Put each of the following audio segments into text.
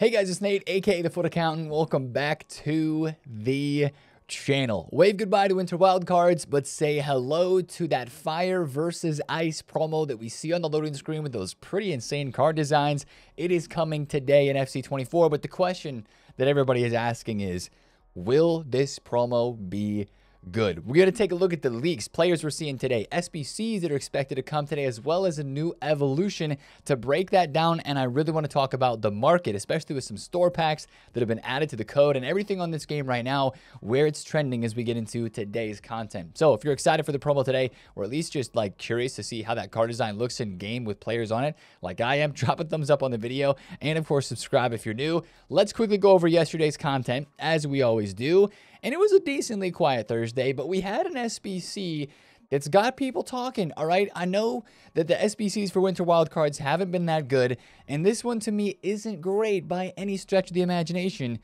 Hey guys, it's Nate, aka The Foot Accountant. Welcome back to the channel. Wave goodbye to Winter Wild Cards, but say hello to that Fire versus Ice promo that we see on the loading screen with those pretty insane card designs. It is coming today in FC24, but the question that everybody is asking is, will this promo be good? We're going to take a look at the leaks, players we're seeing today, SBCs that are expected to come today, as well as a new evolution to break that down. And I really want to talk about the market, especially with some store packs that have been added to the code and everything on this game right now, where it's trending as we get into today's content. So if you're excited for the promo today, or at least just like curious to see how that card design looks in game with players on it, like I am, drop a thumbs up on the video and of course subscribe if you're new. Let's quickly go over yesterday's content as we always do. And it was a decently quiet Thursday, but we had an SBC that's got people talking, all right? I know that the SBCs for Winter Wild Cards haven't been that good, and this one to me isn't great by any stretch of the imagination,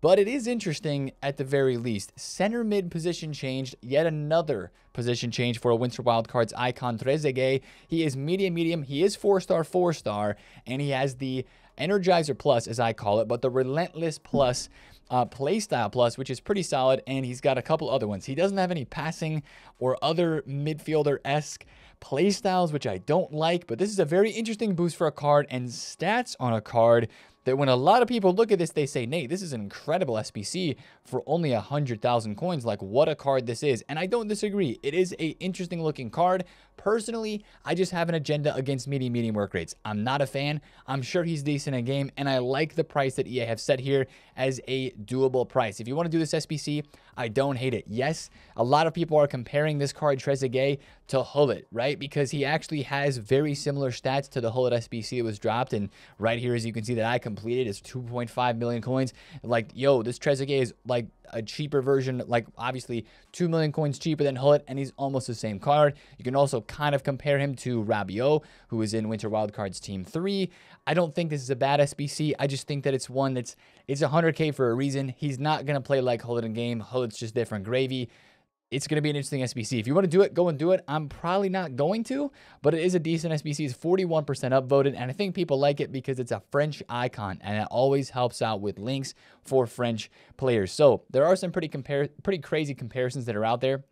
but it is interesting at the very least. Center mid position changed, yet another position change for a Winter Wild Cards icon, Trezeguet. He is medium, he is four-star, and he has the Energizer Plus, as I call it, but the Relentless Plus, Playstyle Plus, which is pretty solid, and he's got a couple other ones. He doesn't have any passing or other midfielder-esque playstyles, which I don't like, but this is a very interesting boost for a card and stats on a card that when a lot of people look at this, they say, Nate, this is an incredible SBC for only 100,000 coins. Like, what a card this is. And I don't disagree. It is an interesting looking card. Personally, I just have an agenda against medium work rates. I'm not a fan. I'm sure he's decent in game, and I like the price that EA have set here as a doable price. If you want to do this SBC, I don't hate it. Yes, a lot of people are comparing this card, Trezeguet, to Hullet, right? Because he actually has very similar stats to the Hullet SBC that was dropped, and right here, as you can see, that I completed is 2.5 million coins. Like, yo, this Trezeguet is like a cheaper version, like obviously 2 million coins cheaper than Hullet, and he's almost the same card. You can also kind of compare him to Rabiot, who is in Winter Wild Cards Team 3. I don't think this is a bad SBC. I just think that it's one that's, it's 100K for a reason. He's not going to play like Hullet in game. Hullet's just different gravy. It's going to be an interesting SBC. If you want to do it, go and do it. I'm probably not going to, but it is a decent SBC. It's 41% upvoted, and I think people like it because it's a French icon, and it always helps out with links for French players. So there are some pretty crazy comparisons that are out there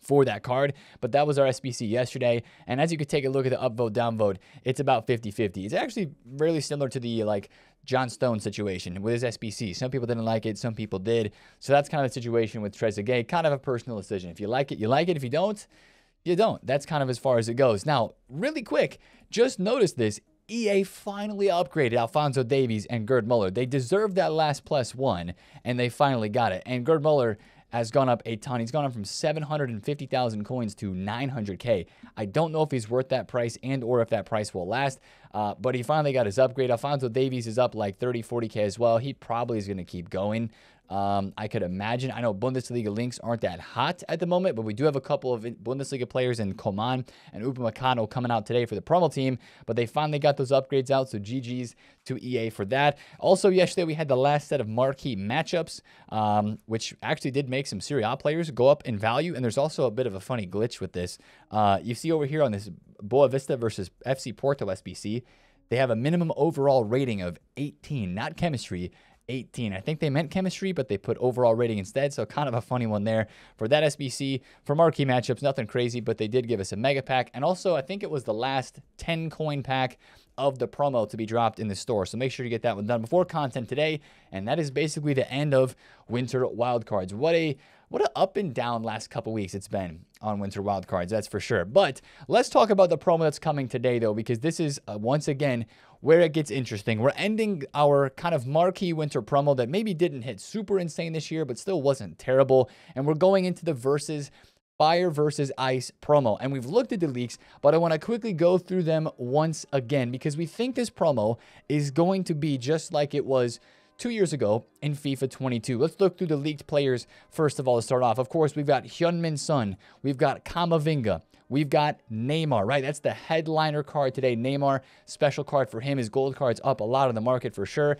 for that card, but that was our SBC yesterday. And as you could take a look at the upvote, downvote, it's about 50-50. It's actually really similar to the like John Stone situation with his SBC. Some people didn't like it, some people did. So that's kind of the situation with Trezeguet, kind of a personal decision. If you like it, you like it. If you don't, you don't. That's kind of as far as it goes. Now, really quick, just notice this. EA finally upgraded Alphonso Davies and Gerd Muller. They deserved that last +1, and they finally got it. And Gerd Muller has gone up a ton. He's gone up from 750,000 coins to 900K. I don't know if he's worth that price and or if that price will last, but he finally got his upgrade. Alphonso Davies is up like 30, 40K as well. He probably is going to keep going. I could imagine. I know Bundesliga links aren't that hot at the moment, but we do have a couple of Bundesliga players in Coman and Upamecano coming out today for the promo team, but they finally got those upgrades out, so GG's to EA for that. Also, yesterday we had the last set of marquee matchups, which actually did make some Serie A players go up in value, and there's also a bit of a funny glitch with this. You see over here on this Boa Vista versus FC Porto SBC, they have a minimum overall rating of 18, not chemistry, 18. I think they meant chemistry, but they put overall rating instead, so kind of a funny one there for that SBC. For marquee matchups, nothing crazy, but they did give us a mega pack, and also I think it was the last 10 coin pack of the promo to be dropped in the store, so make sure you get that one done before content today. And that is basically the end of Winter Wild Cards. What a up and down last couple weeks it's been on Winter Wild Cards, that's for sure. But let's talk about the promo that's coming today, though, because this is, once again, where it gets interesting. We're ending our kind of marquee winter promo that maybe didn't hit super insane this year, but still wasn't terrible. And we're going into the versus Fire versus Ice promo. And we've looked at the leaks, but I want to quickly go through them once again, because we think this promo is going to be just like it was 2 years ago in FIFA 22. Let's look through the leaked players first of all to start off. Of course, we've got Hyunmin Son, we've got Kamavinga, we've got Neymar, right? That's the headliner card today. Neymar, special card for him. His gold card's up a lot on the market for sure.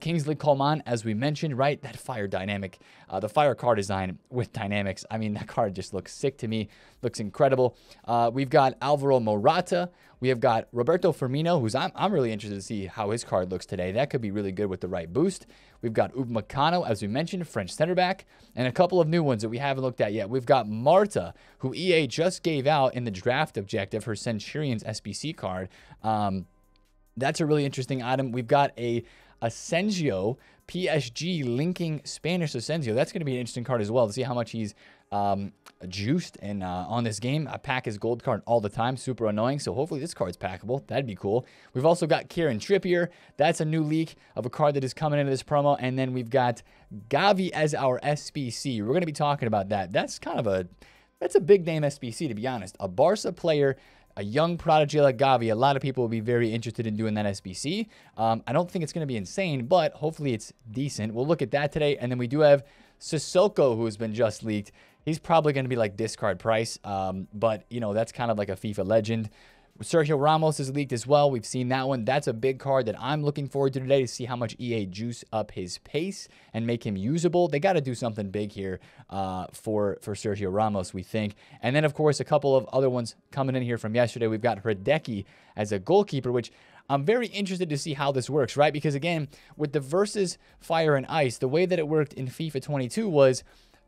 Kingsley Coman, as we mentioned, right? That fire dynamic, the fire card design with dynamics. I mean, that card just looks sick to me. Looks incredible. We've got Alvaro Morata. We have got Roberto Firmino, who's I'm really interested to see how his card looks today. That could be really good with the right boost. We've got Upamecano, as we mentioned, French center back, and a couple of new ones that we haven't looked at yet. We've got Marta, who EA just gave out in the draft objective, her Centurions SBC card. That's a really interesting item. We've got a Asensio, PSG linking Spanish Asensio. That's going to be an interesting card as well to see how much he's juiced and on this game. I pack his gold card all the time. Super annoying. So hopefully this card's packable. That'd be cool. We've also got Kieran Trippier. That's a new leak of a card that is coming into this promo. And then we've got Gavi as our SBC. We're going to be talking about that. That's kind of a, that's a big name SBC, to be honest. A Barca player, a young prodigy like Gavi, a lot of people will be very interested in doing that SBC. I don't think it's going to be insane, but hopefully it's decent. We'll look at that today. And then we do have Sissoko, who has been just leaked. He's probably going to be like discard price, but, you know, that's kind of like a FIFA legend. Sergio Ramos is leaked as well. We've seen that one. That's a big card that I'm looking forward to today to see how much EA juice up his pace and make him usable. They got to do something big here for Sergio Ramos, we think. And then, of course, a couple of other ones coming in here from yesterday. We've got Hradecki as a goalkeeper, which I'm very interested to see how this works, right? Because, again, with the versus Fire and Ice, the way that it worked in FIFA 22 was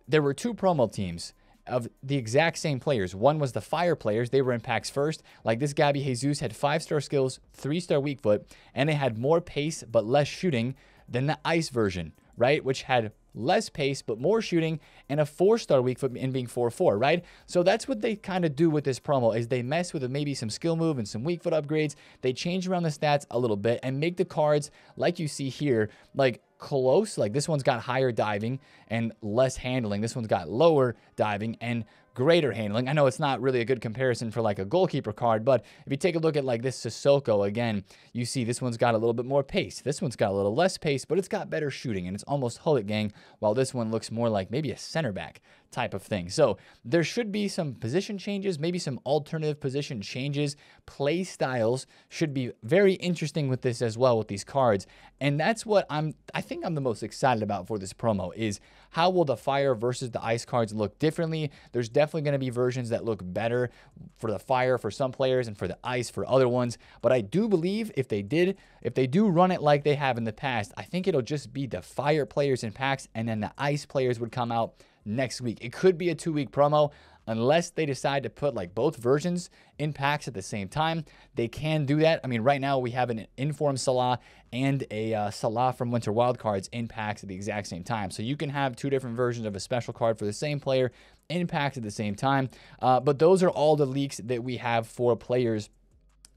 there were two promo teams of the exact same players. One was the Fire players. They were in packs first. Like this Gabby Jesus had 5-star skills, 3-star weak foot, and they had more pace but less shooting than the Ice version, right? Which had less pace but more shooting and a 4-star weak foot in being 4-4, right? So that's what they kind of do with this promo is they mess with maybe some skill move and some weak foot upgrades. They change around the stats a little bit and make the cards like you see here, like close. Like this one's got higher diving and less handling. This one's got lower diving and greater handling. I know it's not really a good comparison for like a goalkeeper card, but if you take a look at like this Sissoko, again, you see this one's got a little bit more pace. This one's got a little less pace, but it's got better shooting and it's almost Hullet gang, while this one looks more like maybe a center back type of thing. So there should be some position changes, maybe some alternative position changes. Play styles should be very interesting with this as well, with these cards. And that's what I think I'm the most excited about for this promo is how will the Fire versus the Ice cards look differently? There's definitely going to be versions that look better for the Fire for some players and for the Ice for other ones. But I do believe if they do run it like they have in the past, I think it'll just be the Fire players in packs and then the Ice players would come out next week. It could be a 2-week promo unless they decide to put like both versions in packs at the same time. They can do that. I mean, right now we have an Informed Salah and a Salah from Winter Wild Cards in packs at the exact same time. So you can have two different versions of a special card for the same player in packs at the same time. But those are all the leaks that we have for players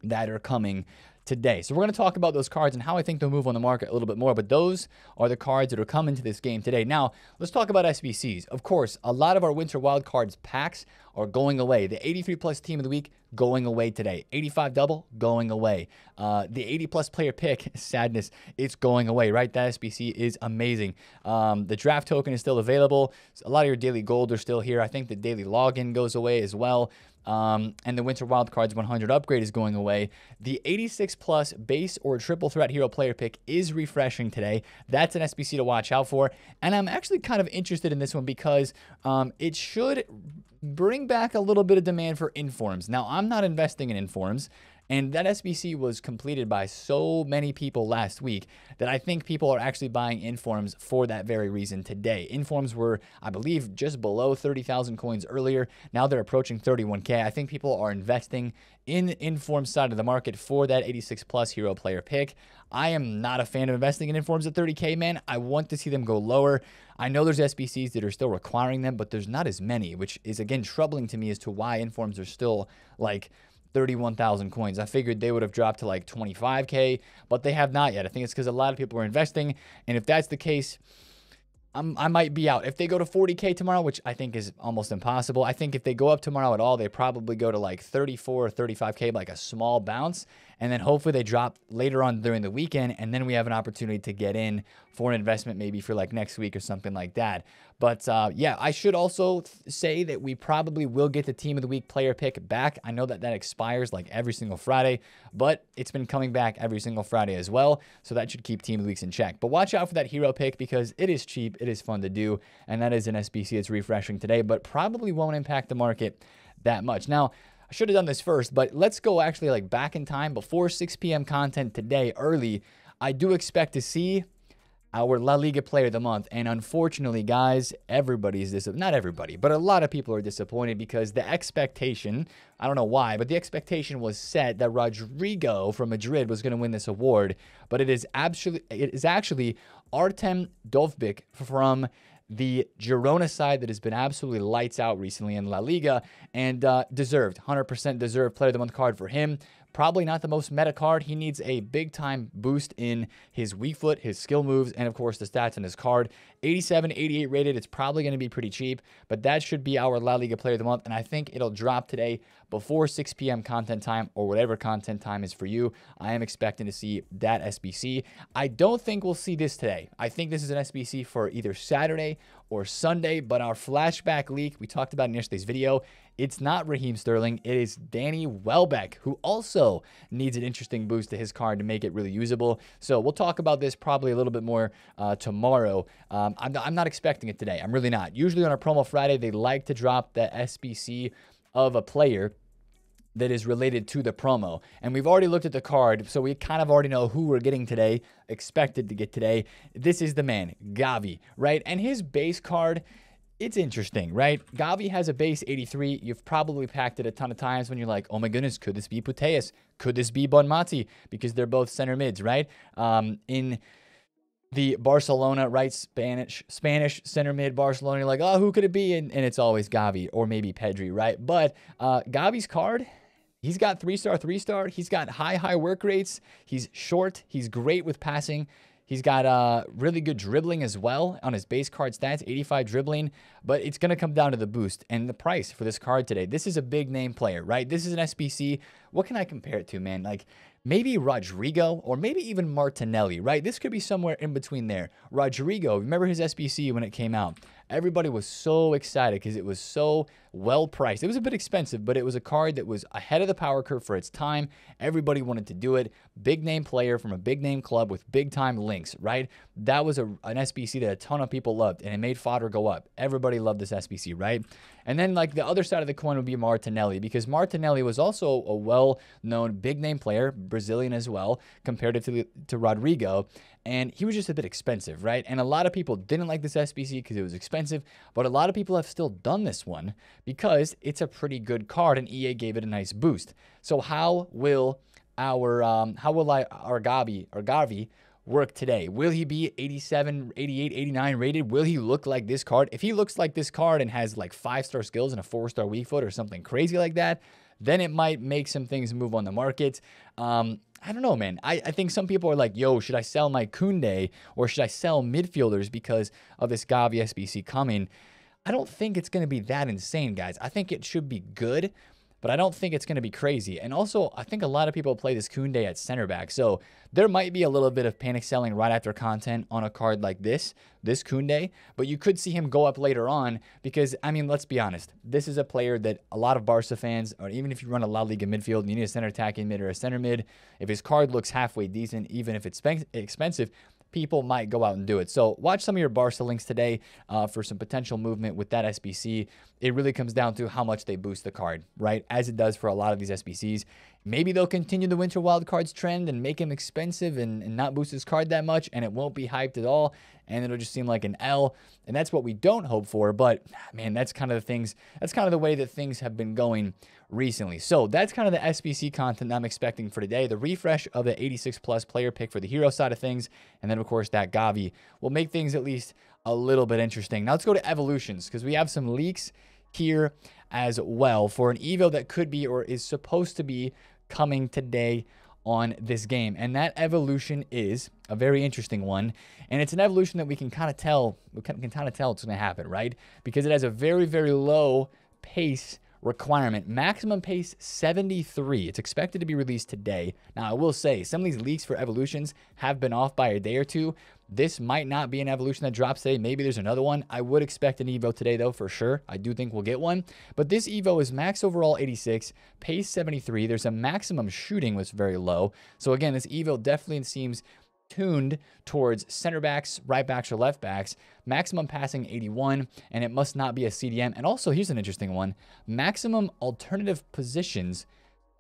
that are coming today. So we're going to talk about those cards and how I think they'll move on the market a little bit more, but those are the cards that are coming to this game today. Now, let's talk about SBCs. Of course, a lot of our Winter Wild Cards packs are going away. The 83+ team of the week going away today. 85 double going away. The 80+ player pick, sadness, it's going away, right? That SBC is amazing. The draft token is still available. A lot of your daily gold are still here. I think the daily login goes away as well. And the Winter Wild Cards 100 upgrade is going away. The 86+ base or triple threat hero player pick is refreshing today. That's an SBC to watch out for. And I'm actually kind of interested in this one because it should bring back a little bit of demand for informs. Now, I'm not investing in informs. And that SBC was completed by so many people last week that I think people are actually buying informs for that very reason today. Informs were, I believe, just below 30,000 coins earlier. Now they're approaching 31K. I think people are investing in the inform side of the market for that 86+ hero player pick. I am not a fan of investing in informs at 30K, man. I want to see them go lower. I know there's SBCs that are still requiring them, but there's not as many, which is, again, troubling to me as to why informs are still, like, 31,000 coins. I figured they would have dropped to like 25K, but they have not yet. I think it's because a lot of people are investing, and if that's the case, I might be out. If they go to 40K tomorrow, which I think is almost impossible, I think if they go up tomorrow at all, they probably go to like 34 or 35K, like a small bounce, and then hopefully they drop later on during the weekend, and then we have an opportunity to get in for an investment maybe for like next week or something like that. But yeah, I should also say that we probably will get the team of the week player pick back. I know that that expires like every single Friday, but it's been coming back every single Friday as well. So that should keep team of the weeks in check. But watch out for that hero pick because it is cheap. It is fun to do. And that is an SBC. It's refreshing today, but probably won't impact the market that much. Now, I should have done this first, but let's go actually like back in time before 6 p.m. content today early. I do expect to see our La Liga Player of the Month. And unfortunately, guys, everybody's disappointed. Not everybody, but a lot of people are disappointed because the expectation, I don't know why, but the expectation was set that Rodrigo from Madrid was going to win this award. But it is actually Artem Dovbyk from the Girona side that has been absolutely lights out recently in La Liga, and deserved, 100% deserved Player of the Month card for him. Probably not the most meta card. He needs a big-time boost in his weak foot, his skill moves, and, of course, the stats in his card. 87, 88 rated. It's probably going to be pretty cheap, but that should be our La Liga Player of the Month, and I think it'll drop today before 6 p.m. content time or whatever content time is for you. I am expecting to see that SBC. I don't think we'll see this today. I think this is an SBC for either Saturday or Sunday, but our flashback leak, we talked about in yesterday's video, it's not Raheem Sterling. It is Danny Welbeck, who also needs an interesting boost to his card to make it really usable. So we'll talk about this probably a little bit more tomorrow. I'm not expecting it today. I'm really not. Usually on a promo Friday, they like to drop the SBC of a player that is related to the promo. And we've already looked at the card, so we kind of already know who we're getting today, expected to get today. This is the man, Gavi, right? And his base card, it's interesting, right? Gavi has a base 83. You've probably packed it a ton of times when you're like, oh my goodness, could this be Puteas? Could this be Bonmati? Because they're both center mids, right? In the Barcelona, right, Spanish center mid Barcelona, you're like, oh, who could it be? And it's always Gavi or maybe Pedri, right? But Gavi's card, he's got three-star. He's got high work rates. He's short. He's great with passing. He's got really good dribbling as well on his base card stats, 85 dribbling, but it's going to come down to the boost and the price for this card today. This is a big name player, right? This is an SBC. What can I compare it to, man? Like maybe Rodrigo or maybe even Martinelli, right? This could be somewhere in between there. Rodrigo, remember his SBC when it came out? Everybody was so excited because it was so well priced. It was a bit expensive, but it was a card that was ahead of the power curve for its time. Everybody wanted to do it. Big name player from a big name club with big time links, right? That was an SBC that a ton of people loved, and it made fodder go up. Everybody loved this SBC, right? And then like the other side of the coin would be Martinelli, because Martinelli was also a well-known big name player, Brazilian as well, compared to Rodrigo. And he was just a bit expensive, right? And a lot of people didn't like this SBC because it was expensive, but a lot of people have still done this one because it's a pretty good card and EA gave it a nice boost. So how will our Gavi work today? Will he be 87, 88, 89 rated? Will he look like this card? If he looks like this card and has like 5-star skills and a 4-star weak foot or something crazy like that, then it might make some things move on the market. I don't know, man. I think some people are like, yo, should I sell my Koundé or should I sell midfielders because of this Gavi SBC coming? I don't think it's going to be that insane, guys. I think it should be good, but I don't think it's going to be crazy. And also, I think a lot of people play this Koundé at center back. So there might be a little bit of panic selling right after content on a card like this Koundé. But you could see him go up later on because, I mean, let's be honest. This is a player that a lot of Barca fans, or even if you run a La Liga midfield and you need a center attacking mid or a center mid, if his card looks halfway decent, even if it's expensive, people might go out and do it. So watch some of your Barca links today for some potential movement with that SBC. It really comes down to how much they boost the card, right? As it does for a lot of these SBCs. Maybe they'll continue the Winter Wild Cards trend and make him expensive and not boost his card that much, and it won't be hyped at all, and it'll just seem like an L, and that's what we don't hope for. But man, that's kind of the things. That's kind of the way that things have been going recently. So that's kind of the SBC content that I'm expecting for today. The refresh of the 86+ player pick for the hero side of things, and then of course that Gavi will make things at least a little bit interesting. Now let's go to evolutions because we have some leaks here as well for an Evo that could be or is supposed to be coming today on this game. And that evolution is a very interesting one. And it's an evolution that we can kind of tell, it's going to happen, right? Because it has a very, very low pace requirement. Maximum pace 73. It's expected to be released today. Now, I will say some of these leaks for evolutions have been off by a day or two. This might not be an evolution that drops today. Maybe there's another one. I would expect an Evo today, though, for sure. I do think we'll get one. But this Evo is max overall 86, pace 73. There's a maximum shooting was very low. So, again, this Evo definitely seems tuned towards center backs, right backs, or left backs. Maximum passing 81, and it must not be a CDM. And also, here's an interesting one, maximum alternative positions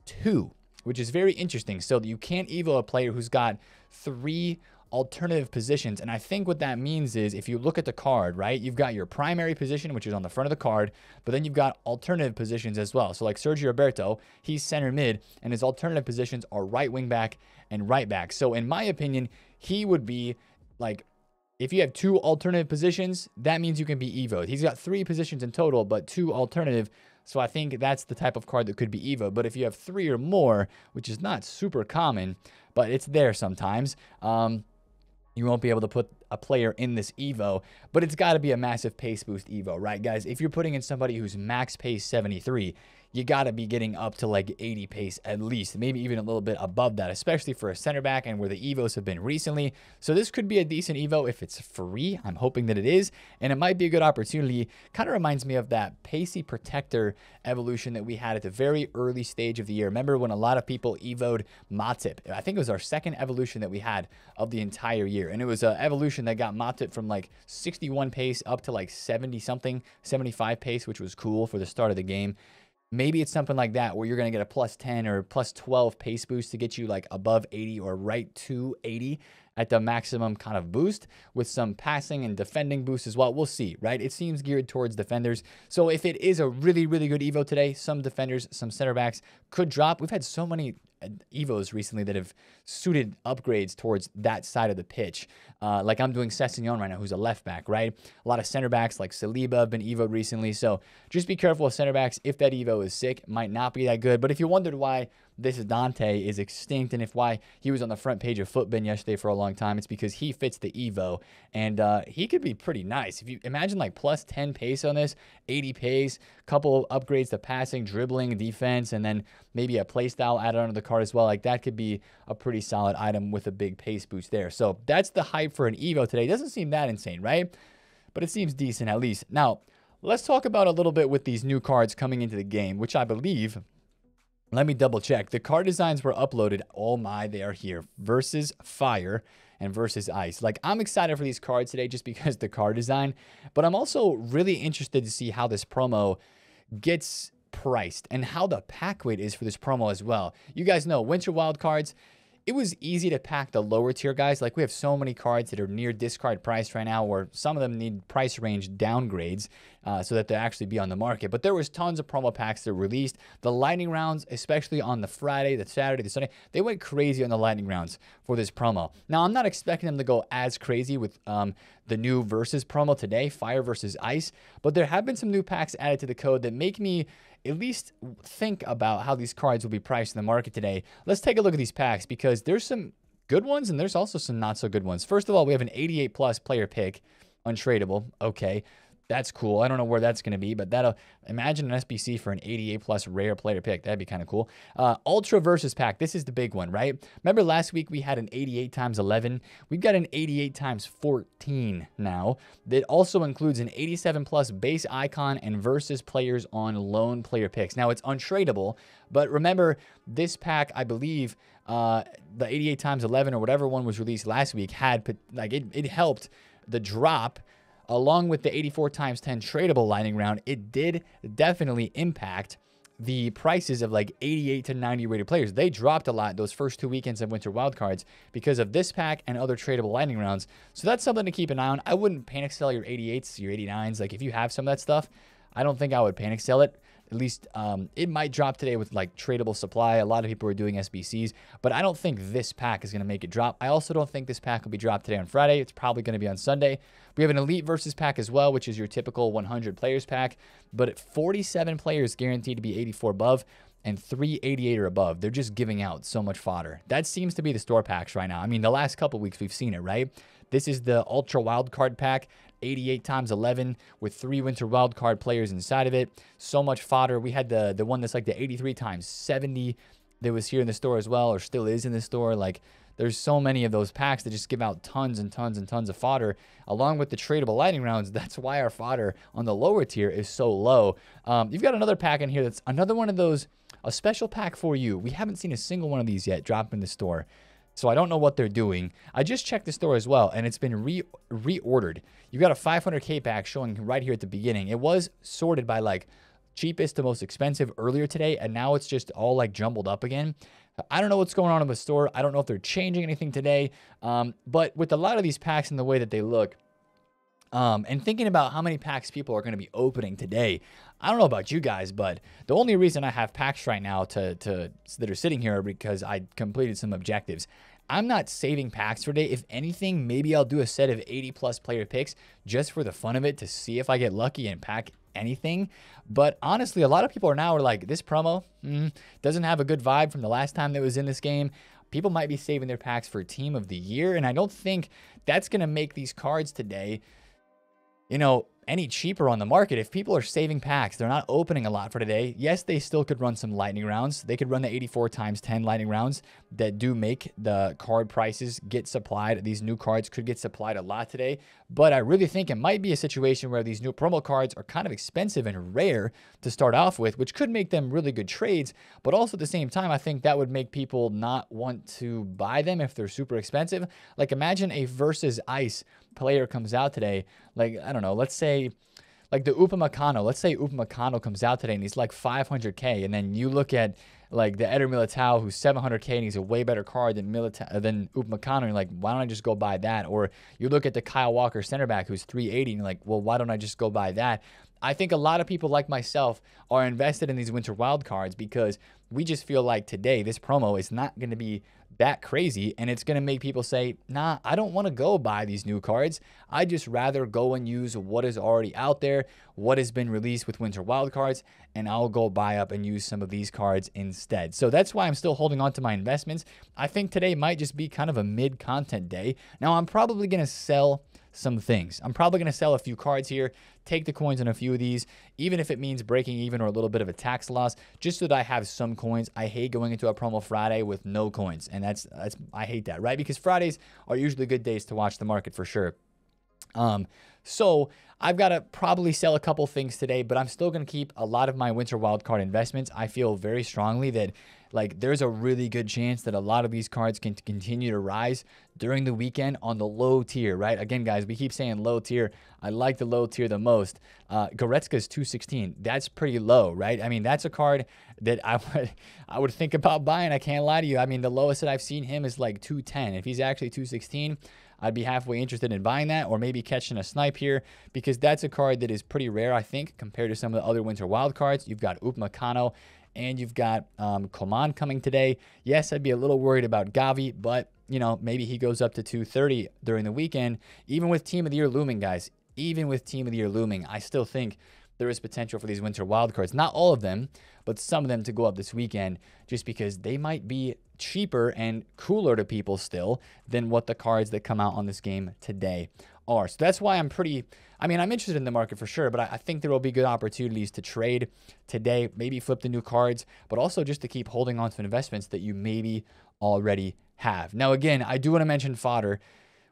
2, which is very interesting. So you can't evil a player who's got 3 alternative positions. And I think what that means is if you look at the card, right, you've got your primary position, which is on the front of the card, but then you've got alternative positions as well. So like Sergio Roberto, he's center mid, and his alternative positions are right wing back and right back. So in my opinion, he would be like, if you have 2 alternative positions, that means you can be evoed. He's got 3 positions in total, but 2 alternative. So I think that's the type of card that could be evo. But if you have 3 or more, which is not super common, but it's there sometimes, you won't be able to put a player in this evo, but it's got to be a massive pace boost evo, right, guys? If you're putting in somebody who's max pace 73, you got to be getting up to like 80 pace at least, maybe even a little bit above that, especially for a center back and where the evos have been recently. So this could be a decent evo if it's free. I'm hoping that it is, and it might be a good opportunity. Kind of reminds me of that pacey protector evolution that we had at the very early stage of the year. Remember when a lot of people evoed Matip? I think it was our second evolution that we had of the entire year, and it was an evolution that got Matip from like 61 pace up to like 70 something, 75 pace, which was cool for the start of the game. Maybe it's something like that where you're going to get a plus 10 or plus 12 pace boost to get you like above 80 or right to 80 at the maximum kind of boost, with some passing and defending boost as well. We'll see, right? It seems geared towards defenders. So if it is a really, really good evo today, some defenders, some center backs could drop. We've had so many evos recently that have suited upgrades towards that side of the pitch. Like I'm doing Cessignon right now, who's a left back, right? A lot of center backs like Saliba have been evoed recently. So just be careful with center backs. If that evo is sick, it might not be that good. But if you wondered why This Is Dante is extinct, and if why he was on the front page of Footbin yesterday for a long time, it's because he fits the evo, and he could be pretty nice. If you imagine like plus 10 pace on this, 80 pace, couple upgrades to passing, dribbling, defense, and then maybe a play style added onto the card as well. Like that could be a pretty solid item with a big pace boost there. So that's the hype for an evo today. Doesn't seem that insane, right? But it seems decent at least. Now, let's talk about a little bit with these new cards coming into the game, which I believe... Let me double check. The card designs were uploaded. Oh my, they are here. Versus Fire and Versus Ice. Like, I'm excited for these cards today just because the card design, but I'm also really interested to see how this promo gets priced and how the pack weight is for this promo as well. You guys know Winter Wild Cards, it was easy to pack the lower tier guys. Like, we have so many cards that are near discard price right now, or some of them need price range downgrades so that they actually be on the market. But there was tons of promo packs that were released. The lightning rounds, especially on the Friday, the Saturday, the Sunday, they went crazy on the lightning rounds for this promo. Now, I'm not expecting them to go as crazy with the new Versus promo today, Fire versus Ice, but there have been some new packs added to the code that make me at least think about how these cards will be priced in the market today. Let's take a look at these packs, because there's some good ones and there's also some not so good ones. First of all, we have an 88 plus player pick, untradeable. Okay, that's cool. I don't know where that's going to be, but that'll, imagine an SBC for an 88 plus rare player pick. That'd be kind of cool. Ultra versus pack. This is the big one, right? Remember last week we had an 88 times 11. We've got an 88 times 14 now. That also includes an 87 plus base icon and versus players on loan player picks. Now it's untradeable, but remember this pack, I believe, the 88 times 11 or whatever one was released last week had, like, it helped the drop. Along with the 84 times 10 tradable lightning round, it did definitely impact the prices of like 88 to 90 rated players. They dropped a lot those first 2 weekends of Winter Wild Cards because of this pack and other tradable lightning rounds. So that's something to keep an eye on. I wouldn't panic sell your 88s, your 89s. Like, if you have some of that stuff, I don't think I would panic sell it. At least it might drop today with like tradable supply. A lot of people are doing SBCs, but I don't think this pack is going to make it drop. I also don't think this pack will be dropped today on Friday. It's probably going to be on Sunday. We have an Elite versus pack as well, which is your typical 100 players pack, but at 47 players guaranteed to be 84 above and 388 or above. They're just giving out so much fodder. That seems to be the store packs right now. I mean, the last couple weeks we've seen it, right? This is the Ultra Wild Card pack, 88 times 11 with 3 Winter Wild Card players inside of it. So much fodder. We had the one that's like the 83 times 70 that was here in the store as well, or still is in the store. Like, there's so many of those packs that just give out tons and tons and tons of fodder, along with the tradable lightning rounds. That's why our fodder on the lower tier is so low. You've got another pack in here that's another one of those, a special pack for you. We haven't seen a single one of these yet drop in the store. So I don't know what they're doing. I just checked the store as well, and it's been reordered. You got a 500k pack showing right here at the beginning. It was sorted by like cheapest to most expensive earlier today, and now it's just all like jumbled up again. I don't know what's going on in the store. I don't know if they're changing anything today, but with a lot of these packs and the way that they look, and thinking about how many packs people are going to be opening today, I don't know about you guys, but the only reason I have packs right now that are sitting here are because I completed some objectives. I'm not saving packs for today. If anything, maybe I'll do a set of 80+ player picks just for the fun of it to see if I get lucky and pack anything. But honestly, a lot of people are now like, this promo doesn't have a good vibe from the last time that was in this game. People might be saving their packs for team of the year, and I don't think that's going to make these cards today, you know, any cheaper on the market. If people are saving packs, they're not opening a lot for today. Yes, they still could run some lightning rounds. They could run the 84x10 lightning rounds that do make the card prices get supplied. These new cards could get supplied a lot today, but I really think it might be a situation where these new promo cards are kind of expensive and rare to start off with, which could make them really good trades. But also at the same time, I think that would make people not want to buy them if they're super expensive. Like imagine a versus ice player comes out today. Like, I don't know, let's say like the Upamecano, let's say Upamecano comes out today and he's like 500k, and then you look at like the Eder Militao who's 700k and he's a way better card than Upamecano, and you're like, why don't I just go buy that? Or you look at the Kyle Walker center back who's 380 and you're like, well, why don't I just go buy that? I think a lot of people like myself are invested in these winter wild cards because we just feel like today this promo is not going to be that crazy, and it's going to make people say, nah, I don't want to go buy these new cards. I just rather go and use what is already out there, what has been released with winter wild cards, and I'll go buy up and use some of these cards instead. So that's why I'm still holding on to my investments. I think today might just be kind of a mid content day. Now I'm probably going to sell some things. I'm probably going to sell a few cards here, take the coins on a few of these, even if it means breaking even or a little bit of a tax loss, just so that I have some coins. I hate going into a promo Friday with no coins, and that's I hate that, right? Because Fridays are usually good days to watch the market for sure. So I've got to probably sell a couple things today, but I'm still going to keep a lot of my winter wildcard investments. I feel very strongly that like there's a really good chance that a lot of these cards can continue to rise during the weekend on the low tier, right? Again, guys, we keep saying low tier. I like the low tier the most. Goretzka's 216. That's pretty low, right? I mean, that's a card that I would think about buying. I can't lie to you. I mean, the lowest that I've seen him is like 210. If he's actually 216, I'd be halfway interested in buying that, or maybe catching a snipe here, because that's a card that is pretty rare, I think, compared to some of the other winter wild cards. You've got Upamecano and you've got Coman coming today. Yes, I'd be a little worried about Gavi, but you know, maybe he goes up to 230 during the weekend. Even with team of the year looming, guys, even with team of the year looming, I still think there is potential for these winter wild cards. Not all of them, but some of them to go up this weekend, just because they might be cheaper and cooler to people still than what the cards that come out on this game today are. So that's why I'm interested in the market for sure, but I think there will be good opportunities to trade today, maybe flip the new cards, but also just to keep holding on to investments that you maybe already have. Now, again, I do want to mention fodder.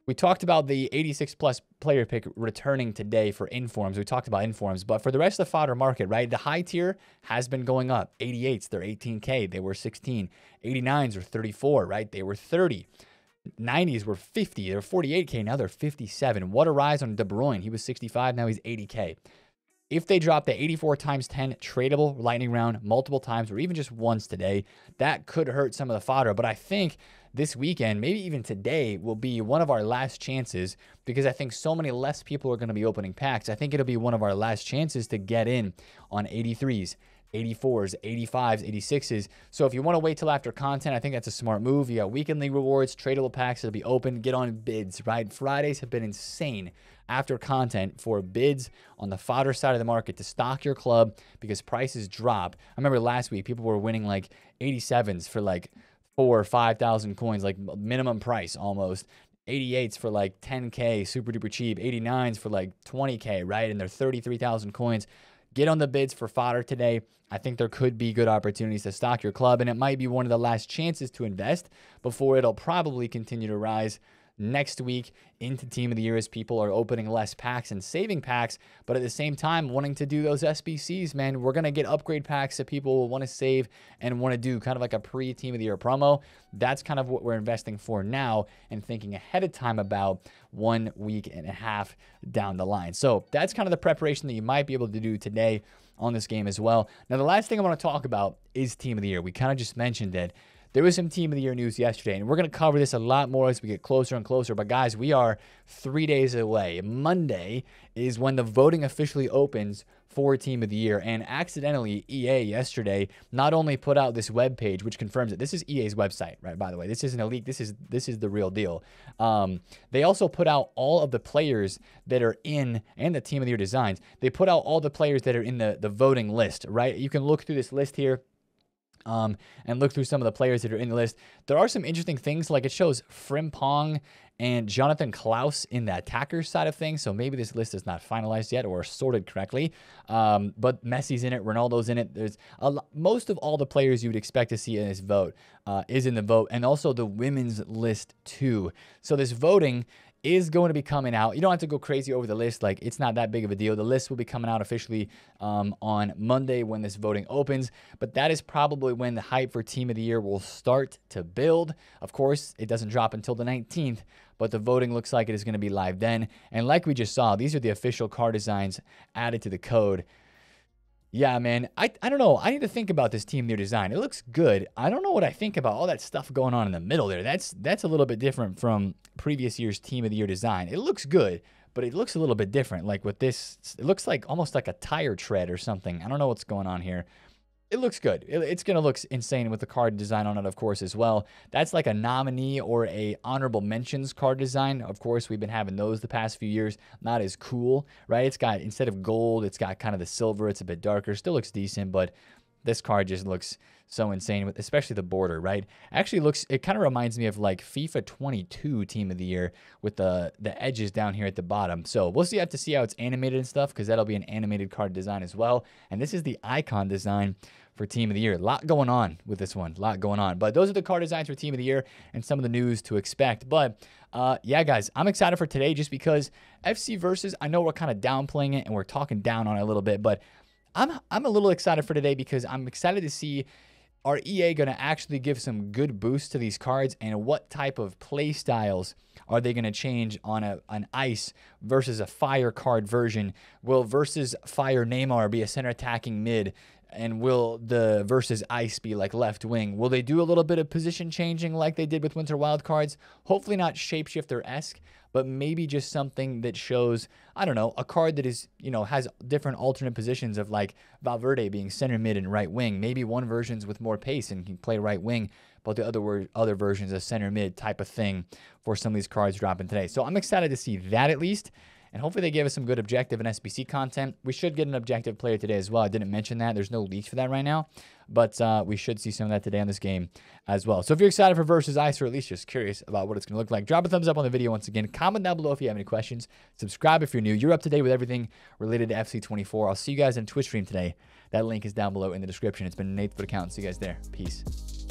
We talked about the 86+ player pick returning today for informs. We talked about informs, but for the rest of the fodder market, right? The high tier has been going up. 88s, they're 18K. They were 16. 89s are 34, right? They were 30. 90s were 50. They're 48K. Now they're 57. What a rise on De Bruyne. He was 65. Now he's 80K. If they drop the 84x10 tradable lightning round multiple times or even just once today, that could hurt some of the fodder. But I think this weekend, maybe even today, will be one of our last chances, because I think so many less people are going to be opening packs. I think it'll be one of our last chances to get in on 83s, 84s, 85s, 86s. So if you want to wait till after content, I think that's a smart move. You got weekend league rewards, tradable packs that'll be open. Get on bids, right? Fridays have been insane after content for bids on the fodder side of the market to stock your club because prices drop. I remember last week people were winning like 87s for like 4,000 or 5,000 coins, like minimum price almost. 88s for like 10K, super duper cheap. 89s for like 20K, right? And they're 33,000 coins. Get on the bids for fodder today. I think there could be good opportunities to stock your club, and it might be one of the last chances to invest before it'll probably continue to rise next week into Team of the Year as people are opening less packs and saving packs, but at the same time wanting to do those SBCs, man. We're going to get upgrade packs that people will want to save and want to do kind of like a pre-Team of the Year promo. That's kind of what we're investing for now and thinking ahead of time about 1 week and a half down the line. So that's kind of the preparation that you might be able to do today on this game as well. Now, the last thing I want to talk about is Team of the Year. We kind of just mentioned it. There was some Team of the Year news yesterday, and we're going to cover this a lot more as we get closer and closer. But guys, we are 3 days away. Monday is when the voting officially opens for Team of the Year. And accidentally, EA yesterday not only put out this webpage, which confirms it. This is EA's website, right? By the way, this isn't a leak. This is the real deal. They also put out all of the players that are in, and the Team of the Year designs. They put out all the players that are in the voting list, right? You can look through this list here. And look through some of the players that are in the list. There are some interesting things, like it shows Frimpong and Jonathan Klaus in the attacker side of things. So maybe this list is not finalized yet or sorted correctly. But Messi's in it, Ronaldo's in it. There's a lot, most of all the players you would expect to see in this vote is in the vote, and also the women's list too. So this voting is going to be coming out. You don't have to go crazy over the list. Like, it's not that big of a deal. The list will be coming out officially on Monday when this voting opens, but that is probably when the hype for Team of the Year will start to build. Of course, it doesn't drop until the 19th, but the voting looks like it is going to be live then. And like we just saw, these are the official card designs added to the code. Yeah, man, I don't know. I need to think about this Team of the Year design. It looks good. I don't know what I think about all that stuff going on in the middle there. That's a little bit different from previous year's Team of the Year design. It looks good, but it looks a little bit different. Like with this, it looks like almost like a tire tread or something. I don't know what's going on here. It looks good. It's going to look insane with the card design on it, of course, as well. That's like a nominee or a honorable mentions card design. Of course, we've been having those the past few years. Not as cool, right? It's got, instead of gold, it's got kind of the silver. It's a bit darker. Still looks decent, but this card just looks so insane, with especially the border, right? Actually looks, it kind of reminds me of like FIFA 22 Team of the Year with the edges down here at the bottom. So we'll see, have to see how it's animated and stuff, because that'll be an animated card design as well. And this is the icon design for Team of the Year. A lot going on with this one, a lot going on. But those are the card designs for Team of the Year and some of the news to expect. But yeah, guys, I'm excited for today just because FC versus, I know we're kind of downplaying it and we're talking down on it a little bit, but I'm a little excited for today because I'm excited to see, are EA going to actually give some good boost to these cards, and what type of play styles are they going to change on an ice versus a fire card version? Will versus fire Neymar be a center attacking mid, and will the versus ice be like left wing? Will they do a little bit of position changing like they did with Winter Wild Cards? Hopefully not shapeshifter-esque, but maybe just something that shows, I don't know, a card that is, you know, has different alternate positions of like Valverde being center mid and right wing. Maybe one version's with more pace and can play right wing, but the other version's a center mid type of thing for some of these cards dropping today. So I'm excited to see that at least. And hopefully they gave us some good objective and SBC content. We should get an objective player today as well. I didn't mention that. There's no leaks for that right now. But we should see some of that today on this game as well. So if you're excited for Versus Ice, or at least just curious about what it's going to look like, drop a thumbs up on the video once again. Comment down below if you have any questions. Subscribe if you're new. You're up to date with everything related to FC24. I'll see you guys in Twitch stream today. That link is down below in the description. It's been Nate, The Foot Accountant. See you guys there. Peace.